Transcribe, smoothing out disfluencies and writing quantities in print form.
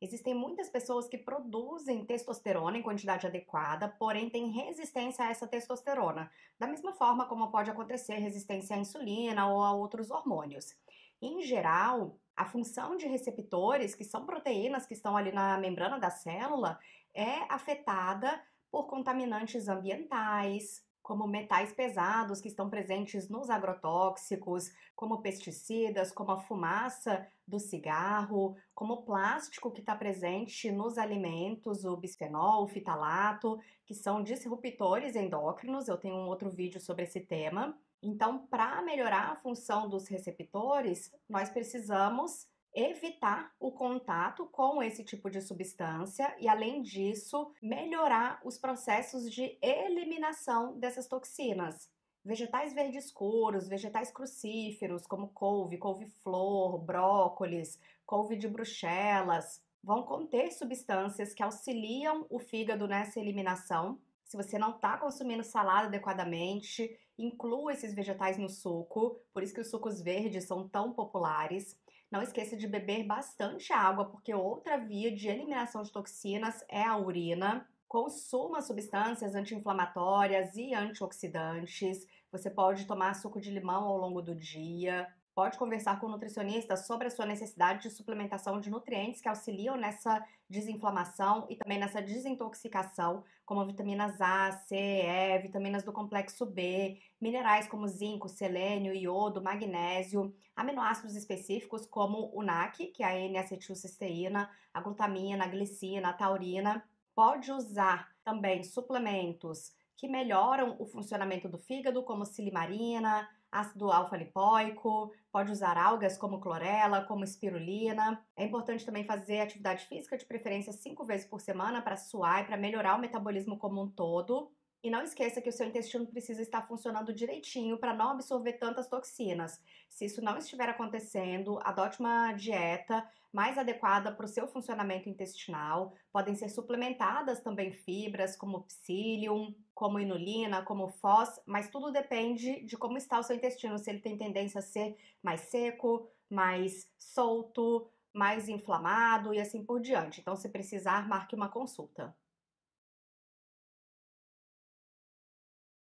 Existem muitas pessoas que produzem testosterona em quantidade adequada, porém têm resistência a essa testosterona, da mesma forma como pode acontecer resistência à insulina ou a outros hormônios. Em geral, a função de receptores, que são proteínas que estão ali na membrana da célula, é afetada por contaminantes ambientais, como metais pesados que estão presentes nos agrotóxicos, como pesticidas, como a fumaça do cigarro, como o plástico que está presente nos alimentos, o bisfenol, o fitalato, que são disruptores endócrinos. Eu tenho um outro vídeo sobre esse tema. Então, para melhorar a função dos receptores, nós precisamos evitar o contato com esse tipo de substância e, além disso, melhorar os processos de eliminação dessas toxinas. Vegetais verdes escuros, vegetais crucíferos, como couve, couve-flor, brócolis, couve de bruxelas, vão conter substâncias que auxiliam o fígado nessa eliminação. Se você não está consumindo salada adequadamente, inclua esses vegetais no suco, por isso que os sucos verdes são tão populares. Não esqueça de beber bastante água, porque outra via de eliminação de toxinas é a urina. Consuma substâncias anti-inflamatórias e antioxidantes. Você pode tomar suco de limão ao longo do dia. Pode conversar com o nutricionista sobre a sua necessidade de suplementação de nutrientes que auxiliam nessa desinflamação e também nessa desintoxicação, como vitaminas A, C, E, vitaminas do complexo B, minerais como zinco, selênio, iodo, magnésio, aminoácidos específicos como o NAC, que é a N-acetilcisteína, a glutamina, a glicina, a taurina. Pode usar também suplementos que melhoram o funcionamento do fígado, como silimarina, ácido alfa-lipoico, pode usar algas como clorela, como espirulina. É importante também fazer atividade física, de preferência 5 vezes por semana, para suar e para melhorar o metabolismo como um todo. E não esqueça que o seu intestino precisa estar funcionando direitinho para não absorver tantas toxinas. Se isso não estiver acontecendo, adote uma dieta mais adequada para o seu funcionamento intestinal. Podem ser suplementadas também fibras como psyllium, como inulina, como fós, mas tudo depende de como está o seu intestino, se ele tem tendência a ser mais seco, mais solto, mais inflamado e assim por diante. Então, se precisar, marque uma consulta.